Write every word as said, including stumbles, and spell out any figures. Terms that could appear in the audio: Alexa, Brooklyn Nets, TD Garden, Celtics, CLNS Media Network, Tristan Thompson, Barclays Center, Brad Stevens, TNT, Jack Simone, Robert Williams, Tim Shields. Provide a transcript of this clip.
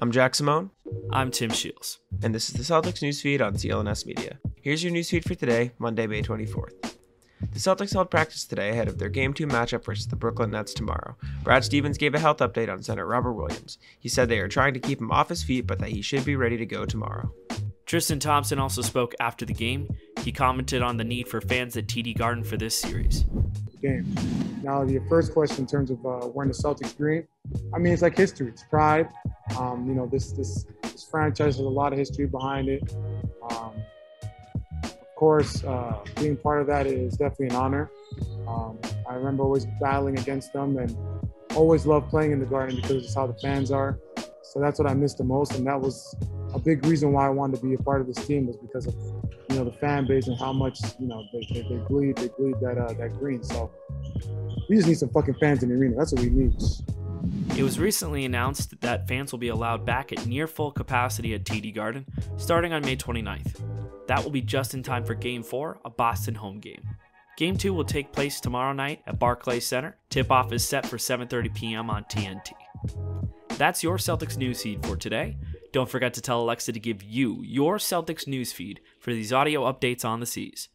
I'm Jack Simone. I'm Tim Shields. And this is the Celtics newsfeed on C L N S Media. Here's your newsfeed for today, Monday, May twenty-fourth. The Celtics held practice today ahead of their Game two matchup versus the Brooklyn Nets tomorrow. Brad Stevens gave a health update on center Robert Williams. He said they are trying to keep him off his feet, but that he should be ready to go tomorrow. Tristan Thompson also spoke after the game. He commented on the need for fans at T D Garden for this series. Game. Now, your first question in terms of uh, wearing the Celtics green, I mean, it's like history. It's pride. Um, you know, this, this this franchise has a lot of history behind it. Um, of course, uh, being part of that is definitely an honor. Um, I remember always battling against them and always loved playing in the Garden because it's how the fans are. So that's what I missed the most, and that was a big reason why I wanted to be a part of this team, was because of, you know, the fan base and how much, you know, they, they, they bleed, they bleed that, uh, that green. So we just need some fucking fans in the arena. That's what we need. It was recently announced that fans will be allowed back at near full capacity at T D Garden starting on May twenty-ninth. That will be just in time for Game four, a Boston home game. Game two will take place tomorrow night at Barclays Center. Tip-off is set for seven thirty p m on T N T. That's your Celtics newsfeed for today. Don't forget to tell Alexa to give you your Celtics newsfeed for these audio updates on the C's.